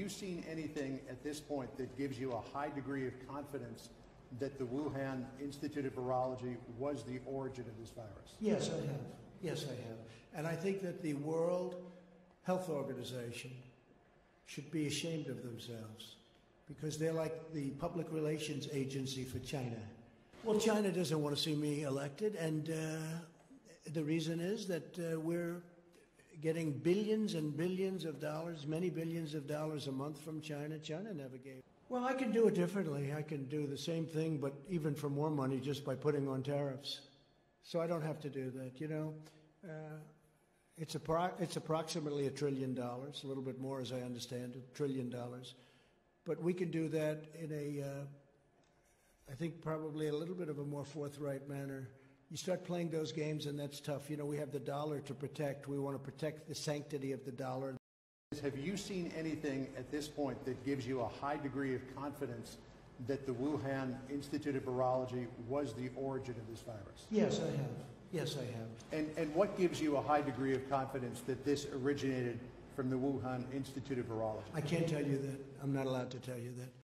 you seen anything at this point that gives you a high degree of confidence that the Wuhan Institute of Virology was the origin of this virus? Yes, I have. Yes, I have. And I think that the World Health Organization should be ashamed of themselves, because they're like the public relations agency for China. Well, China doesn't want to see me elected, and the reason is that we're getting billions and billions of dollars, many billions of dollars a month from China. China never gave. Well, I can do it differently. I can do the same thing, but even for more money, just by putting on tariffs. So I don't have to do that, you know. It's approximately $1 trillion, a little bit more as I understand it, $1 trillion. But we can do that in a, I think probably a little bit of a more forthright manner. You start playing those games and that's tough. You know, we have the dollar to protect. We want to protect the sanctity of the dollar. Have you seen anything at this point that gives you a high degree of confidence that the Wuhan Institute of Virology was the origin of this virus? Yes, I have. Yes, I have. And what gives you a high degree of confidence that this originated from the Wuhan Institute of Virology? I can't tell you that. I'm not allowed to tell you that.